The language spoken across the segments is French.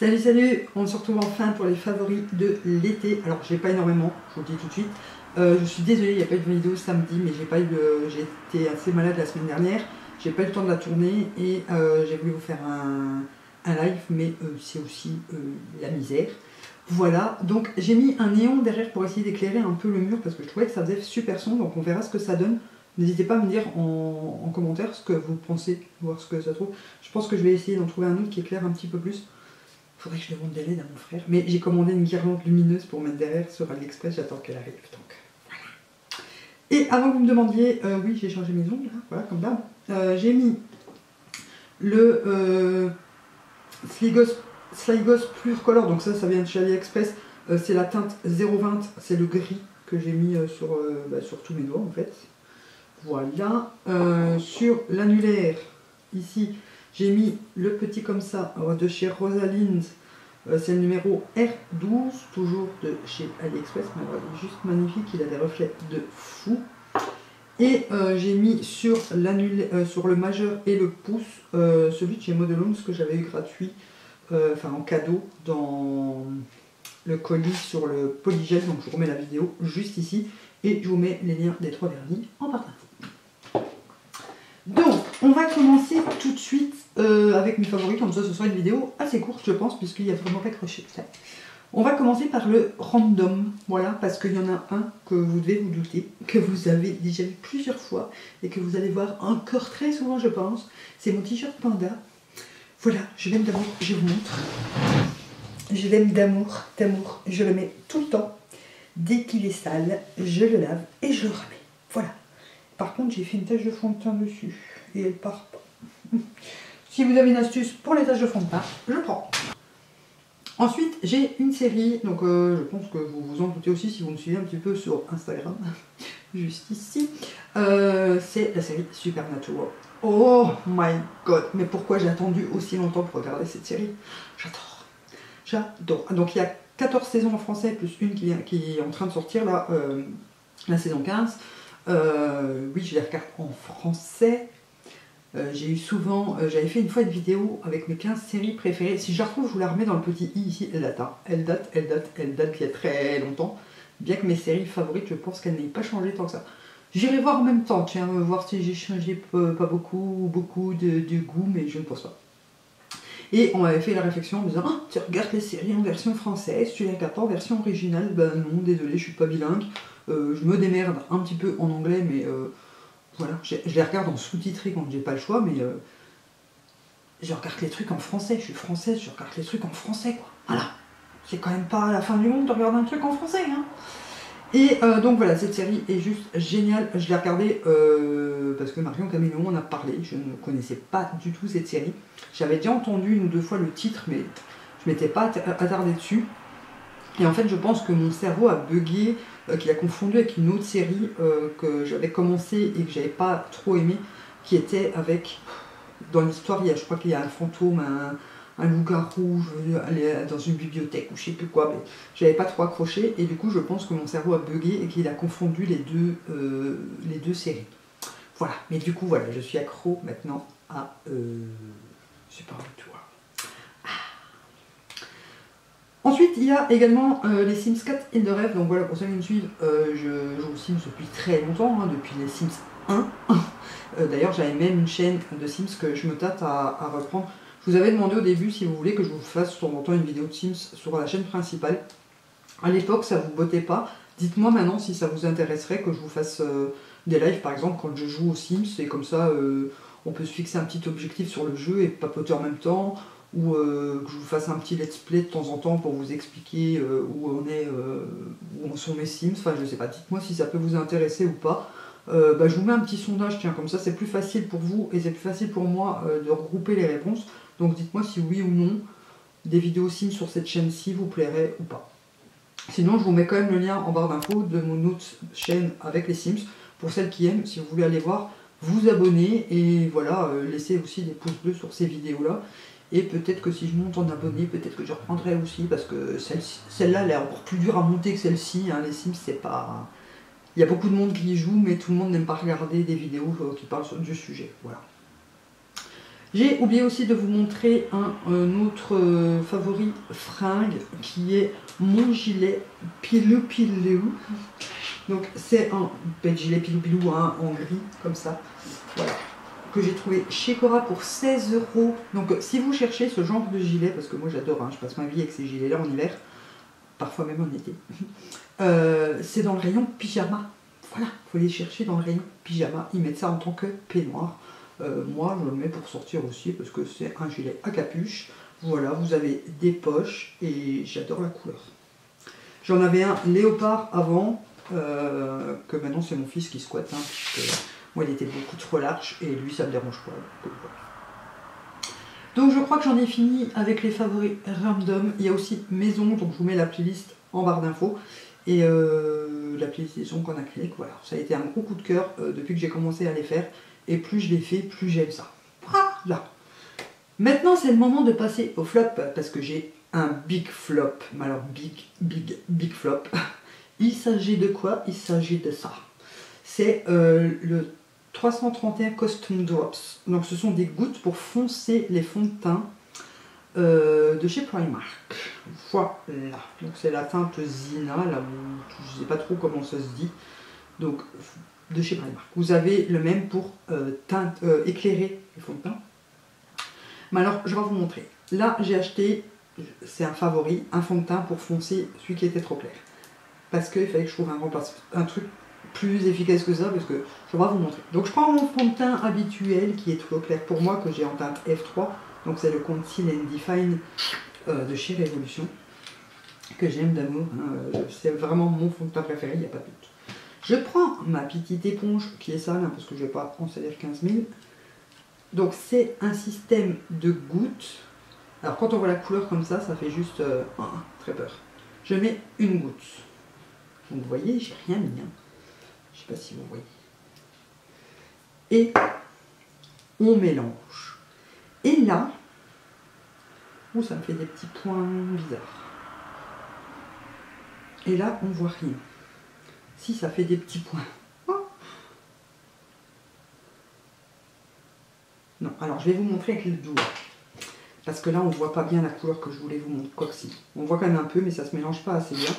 Salut, salut, on se retrouve enfin pour les favoris de l'été. Alors, j'ai pas énormément, je vous le dis tout de suite. Je suis désolée, il n'y a pas eu de vidéo samedi, mais j'ai été assez malade la semaine dernière. J'ai pas eu le temps de la tourner et j'ai voulu vous faire un live, mais c'est aussi la misère. Voilà, donc j'ai mis un néon derrière pour essayer d'éclairer un peu le mur parce que je trouvais que ça faisait super sombre, donc on verra ce que ça donne. N'hésitez pas à me dire en commentaire ce que vous pensez, voir ce que ça trouve. Je pense que je vais essayer d'en trouver un autre qui éclaire un petit peu plus. Faudrait que je demande des LED à mon frère. Mais j'ai commandé une guirlande lumineuse pour mettre derrière sur AliExpress, j'attends qu'elle arrive. Donc voilà. Et avant que vous me demandiez, oui j'ai changé mes ongles, hein, voilà comme d'hab. J'ai mis le Slygos Pure Color, donc ça vient de chez AliExpress. C'est la teinte 020, c'est le gris que j'ai mis sur tous mes doigts en fait. Voilà, sur l'annulaire, ici, j'ai mis le petit comme ça, de chez Rosalind, c'est le numéro R12, toujours de chez AliExpress, mais voilà, juste magnifique, il a des reflets de fou. Et j'ai mis sur le majeur et le pouce, celui de chez Modelons que j'avais eu gratuit, enfin en cadeau, dans le colis sur le polygel, donc je vous remets la vidéo juste ici, et je vous mets les liens des trois derniers en partage. Donc, on va commencer tout de suite avec mes favoris, comme ça ce sera une vidéo assez courte je pense, puisqu'il y a vraiment pas de crochet. On va commencer par le random, voilà, parce qu'il y en a un que vous devez vous douter, que vous avez déjà vu plusieurs fois, et que vous allez voir encore très souvent je pense, c'est mon t-shirt panda. Voilà, je l'aime d'amour, je vous montre. Je l'aime d'amour, je le mets tout le temps. Dès qu'il est sale, je le lave et je le remets. Voilà. Par contre, j'ai fait une tache de fond de teint dessus et elle part pas. Si vous avez une astuce pour les taches de fond de teint, je prends. Ensuite, j'ai une série, donc je pense que vous vous en doutez aussi si vous me suivez un petit peu sur Instagram, juste ici. C'est la série Supernatural. Oh my god, mais pourquoi j'ai attendu aussi longtemps pour regarder cette série? J'adore, j'adore. Donc il y a 14 saisons en français, plus une qui est en train de sortir, là, la saison 15. Oui, je les regarde en français. J'ai eu souvent... j'avais fait une fois une vidéo avec mes 15 séries préférées. Si je la retrouve, je vous la remets dans le petit i ici. Elle date, hein. Elle date il y a très longtemps. Bien que mes séries favorites, je pense qu'elles n'aient pas changé tant que ça. J'irai voir en même temps, tiens, voir si j'ai changé pas beaucoup de goût, mais je ne pense pas. Et on avait fait la réflexion en disant « Ah, tu regardes les séries en version française, tu les regardes pas en version originale ?» Ben non, désolé, je suis pas bilingue. Je me démerde un petit peu en anglais, mais voilà. Je les regarde en sous-titré quand j'ai pas le choix, mais je regarde les trucs en français. Je suis française, je regarde les trucs en français, quoi. Voilà. C'est quand même pas la fin du monde de regarder un truc en français, hein. Et donc voilà, cette série est juste géniale. Je l'ai regardée parce que Marion Camino en a parlé. Je ne connaissais pas du tout cette série. J'avais déjà entendu une ou deux fois le titre, mais je m'étais pas attardée dessus. Et en fait, je pense que mon cerveau a bugué, qu'il a confondu avec une autre série que j'avais commencé et que j'avais pas trop aimé, qui était avec... Dans l'histoire, je crois qu'il y a un fantôme, un loup-garou, je veux aller dans une bibliothèque ou je sais plus quoi, mais j'avais pas trop accroché et du coup je pense que mon cerveau a bugué et qu'il a confondu les deux séries. Voilà, mais du coup voilà, je suis accro maintenant à Supernatural. Ensuite il y a également les Sims 4 et de rêve, donc voilà pour ceux qui me suivent, je joue aux Sims depuis très longtemps, hein, depuis les Sims 1. D'ailleurs j'avais même une chaîne de Sims que je me tâte à reprendre. Je vous avais demandé au début si vous voulez que je vous fasse de temps en temps une vidéo de Sims sur la chaîne principale. À l'époque, ça vous bottait pas. Dites-moi maintenant si ça vous intéresserait que je vous fasse des lives, par exemple, quand je joue aux Sims. Et comme ça, on peut se fixer un petit objectif sur le jeu et papoter en même temps. Ou que je vous fasse un petit let's play de temps en temps pour vous expliquer où sont mes Sims. Enfin, je sais pas. Dites-moi si ça peut vous intéresser ou pas. Je vous mets un petit sondage, tiens, comme ça c'est plus facile pour vous et c'est plus facile pour moi de regrouper les réponses. Donc dites-moi si oui ou non des vidéos Sims sur cette chaîne-ci vous plairaient ou pas. Sinon je vous mets quand même le lien en barre d'infos de mon autre chaîne avec les Sims. Pour celles qui aiment, si vous voulez aller voir, vous abonner et voilà, laissez aussi des pouces bleus sur ces vidéos-là. Et peut-être que si je monte en abonné, peut-être que je reprendrai aussi parce que celle-là elle est encore plus dure à monter que celle-ci, hein. Les Sims c'est pas... Il y a beaucoup de monde qui y joue, mais tout le monde n'aime pas regarder des vidéos qui parlent du sujet, voilà. J'ai oublié aussi de vous montrer un autre favori fringue qui est mon gilet Pilou Pilou. Donc c'est un bel gilet Pilou Pilou en gris comme ça. Voilà. Que j'ai trouvé chez Cora pour 16 €. Donc si vous cherchez ce genre de gilet, parce que moi j'adore, je passe ma vie avec ces gilets là en hiver, parfois même en été, c'est dans le rayon pyjama. Voilà, il faut les chercher dans le rayon pyjama. Ils mettent ça en tant que peignoir. Moi je le mets pour sortir aussi parce que c'est un gilet à capuche. Voilà, vous avez des poches et j'adore la couleur. J'en avais un léopard avant, que maintenant c'est mon fils qui squatte, puisque moi il était beaucoup trop large et lui ça me dérange pas. Donc je crois que j'en ai fini avec les favoris random. Il y a aussi maison, donc je vous mets la playlist en barre d'infos. Et la playlist des sons en acrylique, voilà. Ça a été un gros coup de cœur depuis que j'ai commencé à les faire. Et plus je les fais, plus j'aime ça. Voilà. Maintenant c'est le moment de passer au flop, parce que j'ai un big flop. Mais alors big flop. Il s'agit de quoi? Il s'agit de ça. C'est le 331 Costume Drops. Donc ce sont des gouttes pour foncer les fonds de teint de chez Primark. Voilà. Donc c'est la teinte Zina, là, je ne sais pas trop comment ça se dit. Donc de chez Primark. Vous avez le même pour éclairer les fonds de teint. Mais alors je vais vous montrer. Là j'ai acheté, c'est un favori, un fond de teint pour foncer celui qui était trop clair. Parce qu'il fallait que je trouve un truc plus efficace que ça, parce que je vais vous montrer. Donc je prends mon fond de teint habituel qui est trop clair pour moi, que j'ai en teinte F3, donc c'est le Conceal and Define de chez Révolution, que j'aime d'amour, c'est vraiment mon fond de teint préféré, il n'y a pas de doute. Je prends ma petite éponge qui est sale, parce que je ne vais pas en salir 15 000, donc c'est un système de gouttes. Alors quand on voit la couleur comme ça, ça fait juste très peur. Je mets une goutte, donc vous voyez j'ai rien mis, je sais pas si vous voyez. Et on mélange. Et là, ouh, ça me fait des petits points bizarres. Et là, on voit rien. Si, ça fait des petits points. Oh. Non, alors je vais vous montrer avec le doigt. Parce que là, on voit pas bien la couleur que je voulais vous montrer. Quoi que si. On voit quand même un peu, mais ça se mélange pas assez bien.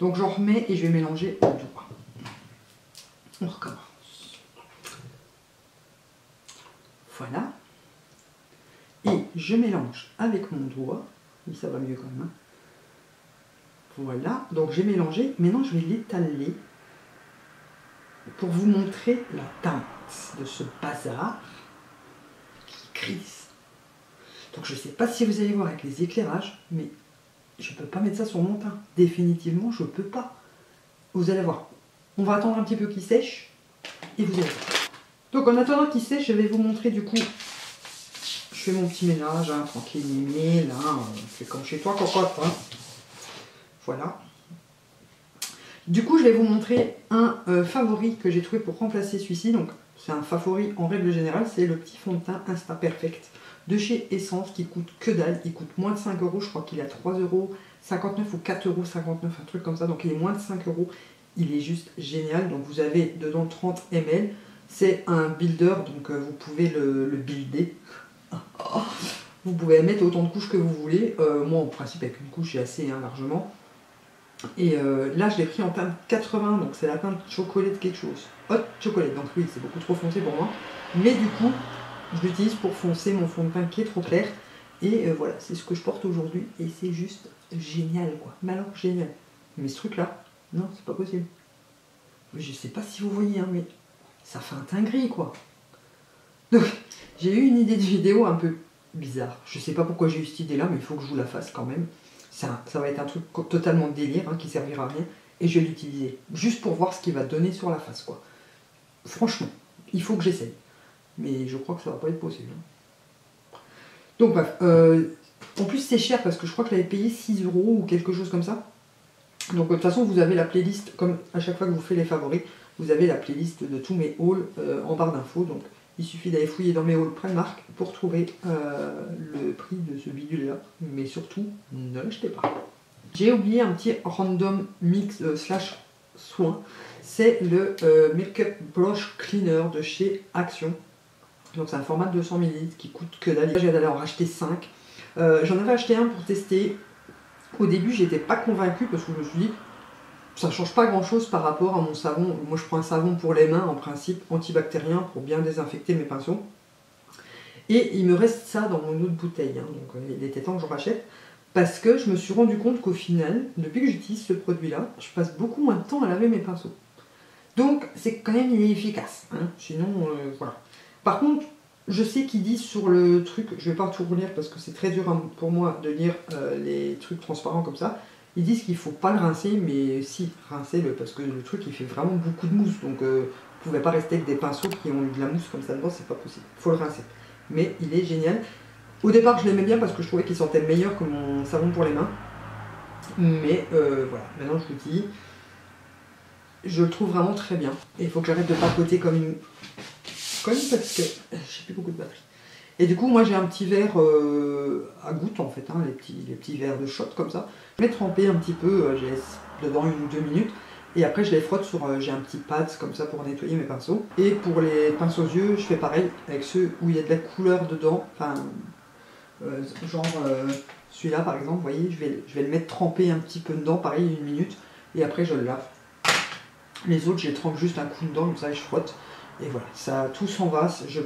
Donc j'en remets et je vais mélanger le doigt. On recommence. Voilà. Et je mélange avec mon doigt. Mais ça va mieux quand même. Voilà. Donc j'ai mélangé. Maintenant je vais l'étaler pour vous montrer la teinte de ce bazar qui crisse. Donc je ne sais pas si vous allez voir avec les éclairages, mais je ne peux pas mettre ça sur mon teint. Définitivement, je ne peux pas. Vous allez voir. On va attendre un petit peu qu'il sèche et vous allez voir. Donc en attendant qu'il sèche, je vais vous montrer du coup. Je fais mon petit ménage, tranquille, mimi, là, c'est comme chez toi, cocotte. Voilà. Du coup, je vais vous montrer un favori que j'ai trouvé pour remplacer celui-ci. Donc c'est un favori en règle générale, c'est le petit fond de teint Insta Perfect de chez Essence qui coûte que dalle. Il coûte moins de 5 €, je crois qu'il est à 3,59 € ou 4,59 €, un truc comme ça. Donc il est moins de 5 €. Il est juste génial, donc vous avez dedans 30 ml, c'est un builder, donc vous pouvez le builder, vous pouvez mettre autant de couches que vous voulez, moi en principe avec une couche j'ai assez largement, et là je l'ai pris en teinte 80, donc c'est la teinte chocolat de quelque chose, hot chocolat, donc oui c'est beaucoup trop foncé pour moi, mais du coup je l'utilise pour foncer mon fond de teint qui est trop clair, et voilà c'est ce que je porte aujourd'hui, et c'est juste génial quoi, mais alors génial, mais ce truc là, non, c'est pas possible. Je sais pas si vous voyez, mais ça fait un teint gris, quoi. Donc, j'ai eu une idée de vidéo un peu bizarre. Je sais pas pourquoi j'ai eu cette idée-là, mais il faut que je vous la fasse quand même. Ça va être un truc totalement délire, qui servira à rien. Et je vais l'utiliser juste pour voir ce qu'il va donner sur la face, quoi. Franchement, il faut que j'essaye. Mais je crois que ça va pas être possible. Donc, bref. En plus, c'est cher parce que je crois que j'avais payé 6 € ou quelque chose comme ça. Donc de toute façon vous avez la playlist, comme à chaque fois que vous faites les favoris, vous avez la playlist de tous mes hauls en barre d'infos. Donc il suffit d'aller fouiller dans mes hauls Primark pour trouver le prix de ce bidule là. Mais surtout, ne l'achetez pas. J'ai oublié un petit random mix slash soin. C'est le Makeup Brush Cleaner de chez Action. Donc c'est un format de 200 ml qui coûte que dalle. J'ai d'aller en racheter 5. J'en avais acheté un pour tester. Au début, j'étais pas convaincue parce que je me suis dit, ça change pas grand chose par rapport à mon savon. Moi, je prends un savon pour les mains, en principe antibactérien, pour bien désinfecter mes pinceaux. Et il me reste ça dans mon autre bouteille. Hein. Donc il était temps que j'en rachète. Parce que je me suis rendu compte qu'au final, depuis que j'utilise ce produit-là, je passe beaucoup moins de temps à laver mes pinceaux. Donc c'est quand même inefficace. Hein. Sinon, voilà. Par contre, je sais qu'ils disent sur le truc, je ne vais pas tout relire parce que c'est très dur pour moi de lire les trucs transparents comme ça. Ils disent qu'il ne faut pas le rincer, mais si, rincez-le parce que le truc il fait vraiment beaucoup de mousse. Donc vous ne pouvez pas rester avec des pinceaux qui ont eu de la mousse comme ça dedans, c'est pas possible. Il faut le rincer. Mais il est génial. Au départ, je l'aimais bien parce que je trouvais qu'il sentait meilleur que mon savon pour les mains. Mais voilà, maintenant je vous dis, je le trouve vraiment très bien. Et il faut que j'arrête de papoter comme une... parce que j'ai plus beaucoup de batterie. Et du coup, moi j'ai un petit verre à gouttes en fait, hein, les petits verres de shot comme ça. Je vais tremper un petit peu, je laisse dedans 1 ou 2 minutes. Et après je les frotte sur, j'ai un petit pad comme ça pour nettoyer mes pinceaux. Et pour les pinceaux aux yeux, je fais pareil avec ceux où il y a de la couleur dedans. Enfin, genre celui-là par exemple, vous voyez, je vais le mettre tremper un petit peu dedans, pareil 1 minute. Et après je le lave. Les autres, je les trempe juste un coup dedans, comme ça et je frotte. Et voilà, ça tout s'en va, je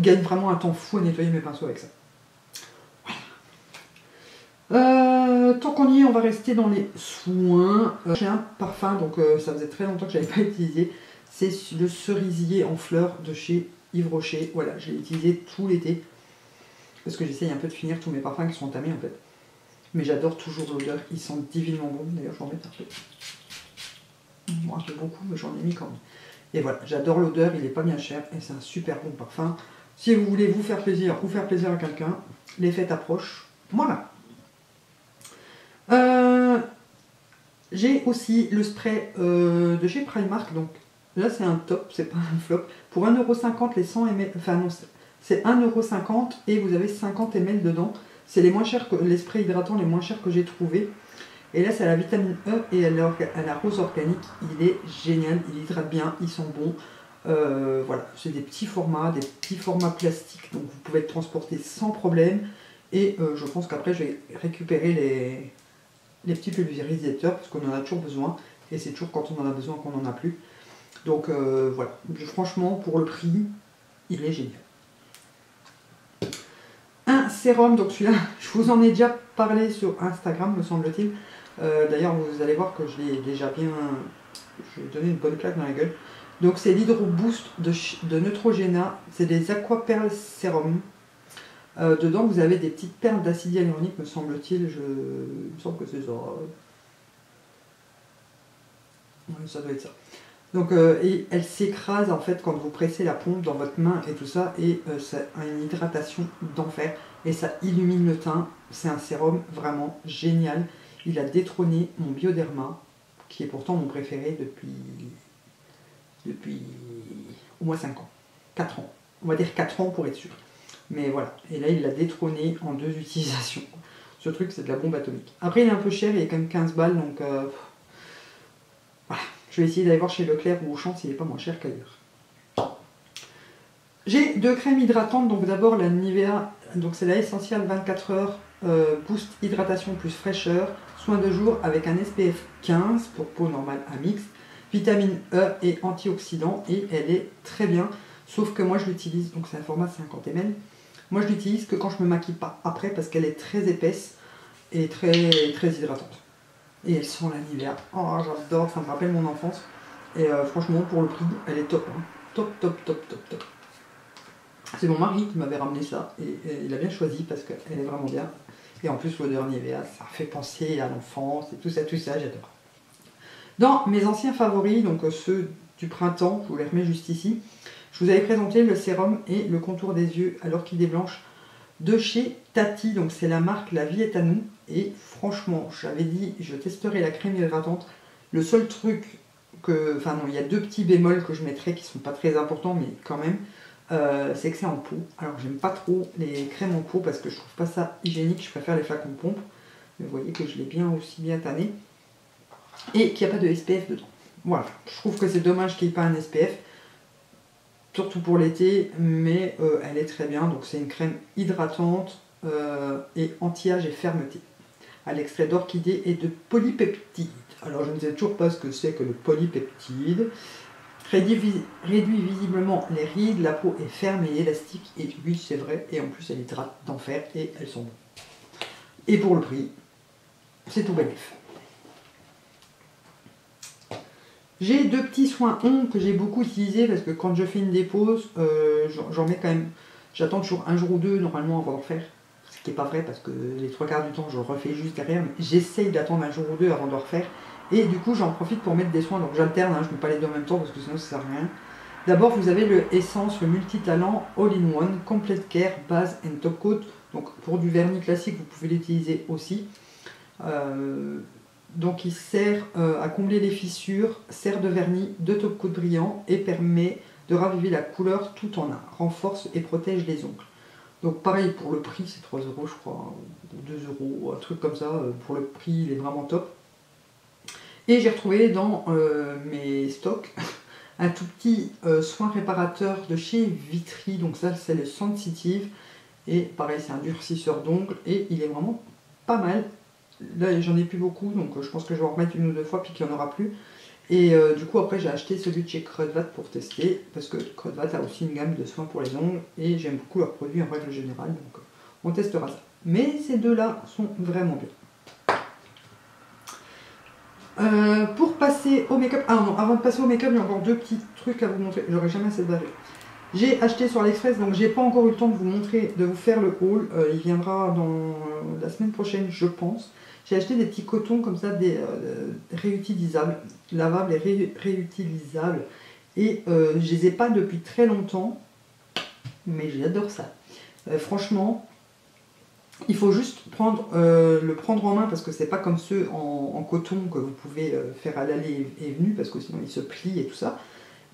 gagne vraiment un temps fou à nettoyer mes pinceaux avec ça. Voilà. Tant qu'on y est, on va rester dans les soins. J'ai un parfum, donc ça faisait très longtemps que je n'avais pas utilisé. C'est le cerisier en fleurs de chez Yves Rocher. Voilà, je l'ai utilisé tout l'été. Parce que j'essaye un peu de finir tous mes parfums qui sont entamés en fait. Mais j'adore toujours l'odeur, ils sentent divinement bon. D'ailleurs, je vais en mettre un peu. Moi, un peu beaucoup, mais j'en ai mis quand même. Et voilà, j'adore l'odeur, il n'est pas bien cher et c'est un super bon parfum. Si vous voulez vous faire plaisir ou faire plaisir à quelqu'un, les fêtes approchent. Voilà. J'ai aussi le spray de chez Primark. Donc là, c'est un top, c'est pas un flop. Pour 1,50€ les 100 ml. Enfin, non, c'est 1,50€ et vous avez 50 ml dedans. C'est les moins chers que les sprays hydratants les moins chers que j'ai trouvés. Et là, c'est à la vitamine E et à la rose organique. Il est génial, il hydrate bien, ils sont bons. Voilà, c'est des petits formats plastiques. Donc, vous pouvez le transporter sans problème. Et je pense qu'après, je vais récupérer les petits pulvérisateurs parce qu'on en a toujours besoin. Et c'est toujours quand on en a besoin qu'on n'en a plus. Donc, voilà. Franchement, pour le prix, il est génial. Un sérum, donc celui-là, je vous en ai déjà parlé sur Instagram, me semble-t-il. D'ailleurs, vous allez voir que je l'ai déjà bien... Je vais donner une bonne claque dans la gueule. Donc, c'est l'Hydro Boost de Neutrogena. C'est des Aqua Perles Sérum. Dedans, vous avez des petites perles d'acide hyaluronique, me semble-t-il. Il me semble que c'est ça. Ouais, ça doit être ça. Donc, et elle s'écrase en fait quand vous pressez la pompe dans votre main et tout ça. Et c'est une hydratation d'enfer. Et ça illumine le teint. C'est un sérum vraiment génial. Il a détrôné mon Bioderma, qui est pourtant mon préféré depuis au moins 5 ans. 4 ans. On va dire 4 ans pour être sûr. Mais voilà. Et là, il l'a détrôné en 2 utilisations. Ce truc, c'est de la bombe atomique. Après, il est un peu cher. Il est quand même 15 balles. Donc, voilà. Je vais essayer d'aller voir chez Leclerc ou Auchan s'il n'est pas moins cher qu'ailleurs. J'ai 2 crèmes hydratantes. Donc d'abord la Nivea, donc c'est la Essentielle 24h Boost Hydratation plus Fraîcheur, soin de jour avec un SPF 15 pour peau normale à mixte, vitamine E et antioxydants, et elle est très bien. Sauf que moi je l'utilise, donc c'est un format 50 ml. Moi je l'utilise que quand je me maquille pas après parce qu'elle est très épaisse et très hydratante. Et elle sent la Nivea. Oh, j'adore, ça me rappelle mon enfance. Et franchement, pour le prix, elle est top. Hein. Top. C'est mon mari qui m'avait ramené ça. Et il a bien choisi parce qu'elle est vraiment bien. Et en plus, l'odeur Nivea, ça fait penser à l'enfance et tout ça, j'adore. Dans mes anciens favoris, donc ceux du printemps, je vous les remets juste ici. Je vous avais présenté le sérum et le contour des yeux alors qu'il déblanche de chez Tati. Donc c'est la marque La Vie est à Nous. Et franchement, j'avais dit, je testerai la crème hydratante. Le seul truc que... Enfin non, il y a 2 petits bémols que je mettrai qui sont pas très importants, mais quand même, c'est que c'est en pot. Alors j'aime pas trop les crèmes en pot parce que je trouve pas ça hygiénique, je préfère les flacons de pompe. Mais vous voyez que je l'ai bien aussi bien tanné. Et qu'il n'y a pas de SPF dedans. Voilà, je trouve que c'est dommage qu'il n'y ait pas un SPF. surtout pour l'été, mais elle est très bien. Donc c'est une crème hydratante et anti-âge et fermeté, à l'extrait d'orchidée et de polypeptide. Alors je ne sais toujours pas ce que c'est que le polypeptide. Réduit visiblement les rides, la peau est ferme et élastique, et oui c'est vrai, et en plus elle hydrate d'enfer et elles sont bonnes. Et pour le prix, c'est tout bénef. J'ai deux petits soins ongles que j'ai beaucoup utilisés parce que quand je fais une dépose, j'en mets quand même, j'attends toujours un jour ou deux normalement avant de refaire. Ce qui n'est pas vrai parce que les trois quarts du temps je le refais juste derrière, mais j'essaye d'attendre un jour ou deux avant de le refaire. Et du coup j'en profite pour mettre des soins, donc j'alterne, hein, je ne mets pas les deux en même temps parce que sinon ça sert à rien. D'abord vous avez le Essence, le multitalent All-in-One, Complete Care, Base and Top Coat. Donc pour du vernis classique vous pouvez l'utiliser aussi. Donc il sert à combler les fissures, sert de vernis, de top coat brillant et permet de raviver la couleur tout en un, renforce et protège les ongles. Donc pareil pour le prix, c'est 3 € je crois, ou 2 €, un truc comme ça, pour le prix il est vraiment top. Et j'ai retrouvé dans mes stocks un tout petit soin réparateur de chez Vitry, donc ça c'est le Sensitive, et pareil c'est un durcisseur d'ongles et il est vraiment pas mal. Là j'en ai plus beaucoup donc je pense que je vais en remettre une ou deux fois puis qu'il n'y en aura plus. Et du coup après j'ai acheté celui de chez Crudvat pour tester parce que Crudvat a aussi une gamme de soins pour les ongles et j'aime beaucoup leurs produits en règle générale, donc on testera ça. Mais ces deux là sont vraiment bien. Pour passer au make-up, avant de passer au make-up, j'ai encore deux petits trucs à vous montrer, j'aurais jamais assez de batterie. J'ai acheté sur AliExpress, donc j'ai pas encore eu le temps de vous montrer, de vous faire le haul, il viendra dans la semaine prochaine je pense. J'ai acheté des petits cotons comme ça, des réutilisables, lavables et réutilisables, et je les ai pas depuis très longtemps, mais j'adore ça. Franchement, il faut juste prendre, le prendre en main parce que c'est pas comme ceux en coton que vous pouvez faire à l'aller et venue parce que sinon ils se plient et tout ça.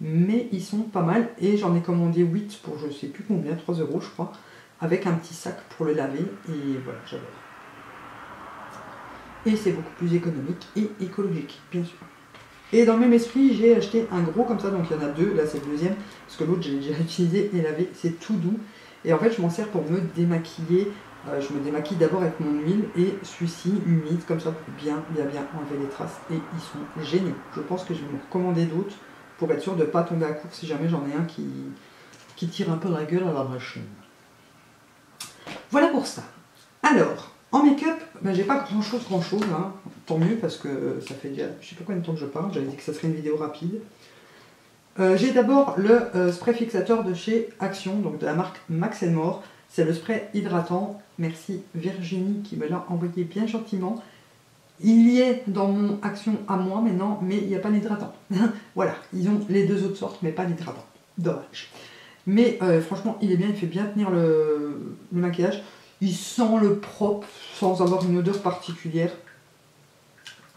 Mais ils sont pas mal et j'en ai commandé 8 pour je sais plus combien, 3 € je crois, avec un petit sac pour le laver et voilà, j'adore. Et c'est beaucoup plus économique et écologique, bien sûr. Et dans le même esprit, j'ai acheté un gros comme ça, donc il y en a deux, là c'est le deuxième, parce que l'autre j'ai déjà utilisé et lavé, c'est tout doux. Et en fait je m'en sers pour me démaquiller. Je me démaquille d'abord avec mon huile et celui-ci humide comme ça pour bien enlever les traces et ils sont géniaux. Je pense que je vais me recommander d'autres pour être sûr de ne pas tomber à court si jamais j'en ai un qui tire un peu la gueule à la machine. Voilà pour ça. Alors, en make-up, ben, j'ai pas grand chose, hein. Tant mieux parce que ça fait déjà je sais pas combien de temps que je parle, j'avais dit que ça serait une vidéo rapide. J'ai d'abord le spray fixateur de chez Action, donc de la marque Max & More. C'est le spray hydratant, merci Virginie qui me l'a envoyé bien gentiment. Il y est dans mon Action à moi maintenant, mais il n'y a pas d'hydratant. Voilà, ils ont les deux autres sortes, mais pas d'hydratant. Dommage. Mais franchement, il est bien, il fait bien tenir le maquillage. Il sent le propre, sans avoir une odeur particulière.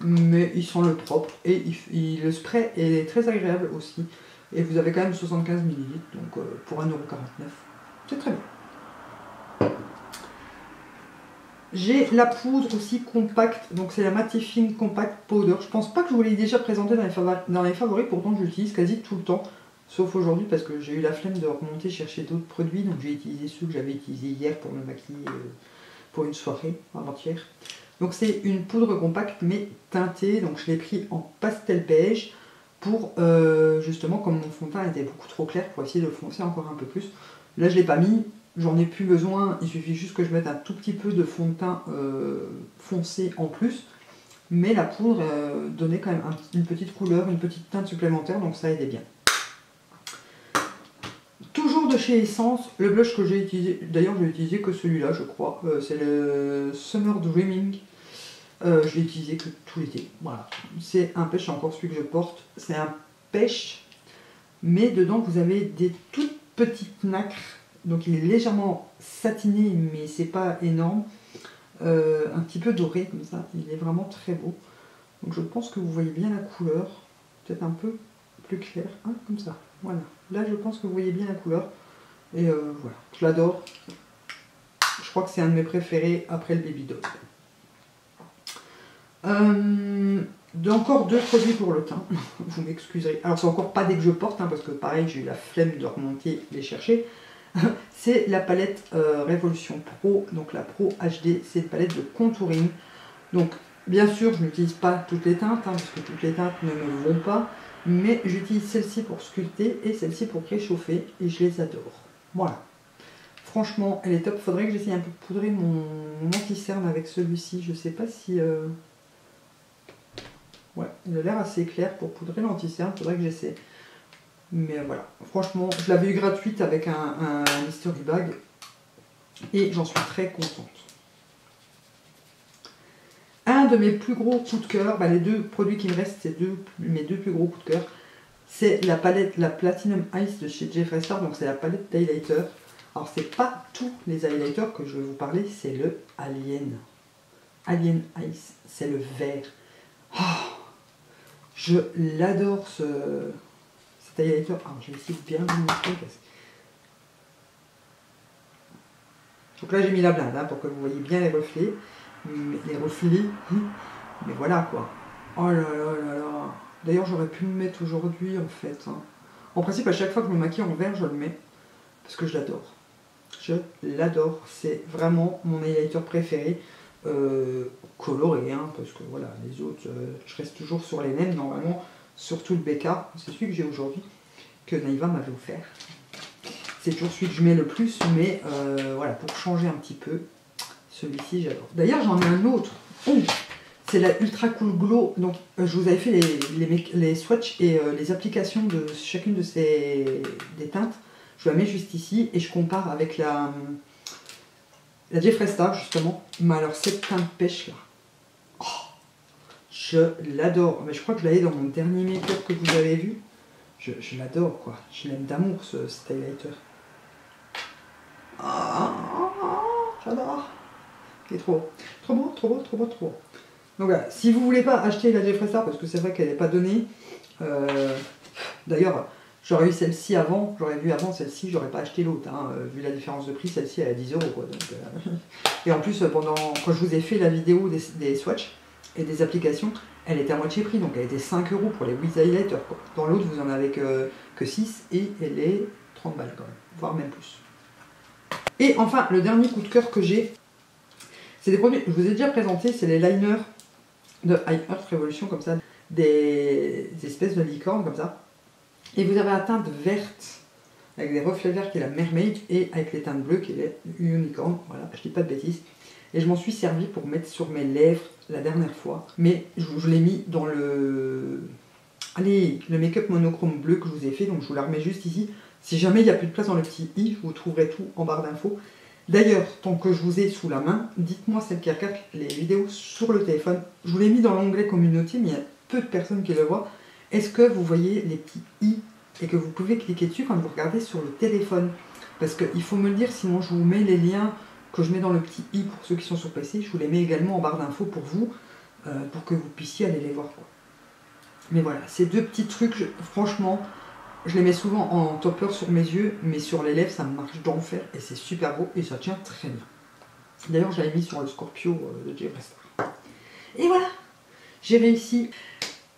Mais il sent le propre, et le spray est très agréable aussi. Et vous avez quand même 75 ml, donc pour 1,49 €, c'est très bien. J'ai la poudre aussi compacte, donc c'est la Mattifying Compact Powder. Je pense pas que je vous l'ai déjà présentée dans les favoris, pourtant je l'utilise quasi tout le temps, sauf aujourd'hui parce que j'ai eu la flemme de remonter chercher d'autres produits, donc j'ai utilisé ceux que j'avais utilisés hier pour me maquiller pour une soirée avant-hier. Donc c'est une poudre compacte mais teintée, donc je l'ai pris en pastel beige pour justement, comme mon fond de teint était beaucoup trop clair, pour essayer de le foncer encore un peu plus. Là je l'ai pas mis. J'en ai plus besoin, il suffit juste que je mette un tout petit peu de fond de teint foncé en plus. Mais la poudre donnait quand même une petite couleur, une petite teinte supplémentaire, donc ça aidait bien. Toujours de chez Essence, le blush que j'ai utilisé, d'ailleurs je n'ai utilisé que celui-là je crois, c'est le Summer Dreaming. Je l'ai utilisé que tout l'été, voilà. C'est un pêche, encore celui que je porte, c'est un pêche. Mais dedans vous avez des toutes petites nacres. Donc il est légèrement satiné, mais c'est pas énorme. Un petit peu doré comme ça, il est vraiment très beau. Donc je pense que vous voyez bien la couleur, peut-être un peu plus clair, hein, comme ça. Voilà, là je pense que vous voyez bien la couleur. Et voilà, je l'adore. Je crois que c'est un de mes préférés après le Baby Doll. Encore deux produits pour le teint, vous m'excuserez. Alors c'est encore pas dès que je porte, hein, parce que pareil j'ai eu la flemme de remonter les chercher. C'est la palette Révolution Pro, donc la Pro HD, c'est une palette de contouring. Donc bien sûr je n'utilise pas toutes les teintes, hein, parce que toutes les teintes ne me vont pas, mais j'utilise celle-ci pour sculpter et celle-ci pour réchauffer, et je les adore. Voilà. Franchement elle est top, faudrait que j'essaye un peu de poudrer mon anti-cerne avec celui-ci, je sais pas si... Ouais, il a l'air assez clair pour poudrer l'anti-cerne, faudrait que j'essaie. Mais voilà, franchement, je l'avais eu gratuite avec un mystery bag et j'en suis très contente. Un de mes plus gros coups de cœur, bah les deux produits qui me restent, c'est mes deux plus gros coups de cœur, c'est la palette, la Platinum Ice de chez Jeffree Star, donc c'est la palette d'highlighter. Alors c'est pas tous les highlighters que je vais vous parler, c'est le Alien. Alien Ice, c'est le vert. Oh, je l'adore cet highlighter. Alors je vais essayer de bien vous montrer parce que... Donc là j'ai mis la blinde hein, pour que vous voyez bien les reflets. Les reflets. Mais voilà quoi. Oh là là là là. D'ailleurs j'aurais pu le mettre aujourd'hui en fait. Hein. En principe à chaque fois que je me maquille en vert je le mets. Parce que je l'adore. Je l'adore. C'est vraiment mon highlighter préféré. Coloré, hein, parce que voilà, les autres, je reste toujours sur les mêmes, normalement, surtout le BK, c'est celui que j'ai aujourd'hui, que Naïva m'avait offert. C'est toujours celui que je mets le plus, mais voilà, pour changer un petit peu, celui-ci j'adore. D'ailleurs, j'en ai un autre, oh, c'est la Ultra Cool Glow, donc je vous avais fait les swatchs et les applications de chacune de des teintes, je la mets juste ici, et je compare avec la Jeffree Star, justement, mais alors cette teinte pêche là, oh, je l'adore, mais je crois que je l'avais dans mon dernier make-up que vous avez vu, je l'adore quoi, je l'aime d'amour cet highlighter. Ah, j'adore, il est trop beau, trop beau, trop beau, trop beau, trop beau. Donc voilà, si vous voulez pas acheter la Jeffree Star, parce que c'est vrai qu'elle n'est pas donnée, d'ailleurs j'aurais eu celle-ci avant, j'aurais vu avant celle-ci, j'aurais pas acheté l'autre. Hein. Vu la différence de prix, celle-ci elle est à 10 € quoi. Donc, Et en plus, quand je vous ai fait la vidéo des swatchs et des applications, elle était à moitié prix, donc elle était 5 € pour les 8 highlighters. Quoi. Dans l'autre, vous en avez que 6 et elle est 30 balles quand même, voire même plus. Et enfin, le dernier coup de cœur que j'ai, c'est des produits que je vous ai déjà présentés, c'est les liners de High Earth Revolution comme ça, des espèces de licornes comme ça. Et vous avez la teinte verte, avec des reflets verts qui est la mermaid, et avec les teintes bleues qui est la unicorn, voilà, je dis pas de bêtises. Et je m'en suis servi pour mettre sur mes lèvres la dernière fois, mais je l'ai mis dans le make-up monochrome bleu que je vous ai fait, donc je vous la remets juste ici. Si jamais il n'y a plus de place dans le petit i, vous trouverez tout en barre d'infos. D'ailleurs, tant que je vous ai sous la main, dites-moi celle qui regarde les vidéos sur le téléphone. Je vous l'ai mis dans l'onglet communauté, mais il y a peu de personnes qui le voient. Est-ce que vous voyez les petits i et que vous pouvez cliquer dessus quand vous regardez sur le téléphone? Parce qu'il faut me le dire, sinon je vous mets les liens que je mets dans le petit i pour ceux qui sont sur PC. Je vous les mets également en barre d'infos pour vous, pour que vous puissiez aller les voir. Quoi. Mais voilà, ces deux petits trucs, franchement, je les mets souvent en topper sur mes yeux, mais sur les lèvres, ça marche d'enfer et c'est super beau et ça tient très bien. D'ailleurs, je l'avais mis sur le Scorpio de J-Brest. Et voilà, j'ai réussi.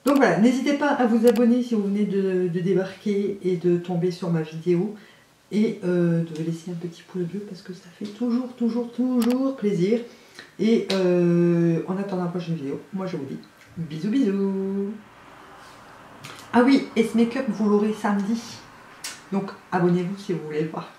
Donc voilà, n'hésitez pas à vous abonner si vous venez de débarquer et de tomber sur ma vidéo et de laisser un petit pouce bleu parce que ça fait toujours, toujours, toujours plaisir. Et en attendant la prochaine vidéo, moi je vous dis bisous, bisous. Ah oui, et ce make-up, vous l'aurez samedi. Donc abonnez-vous si vous voulez le voir.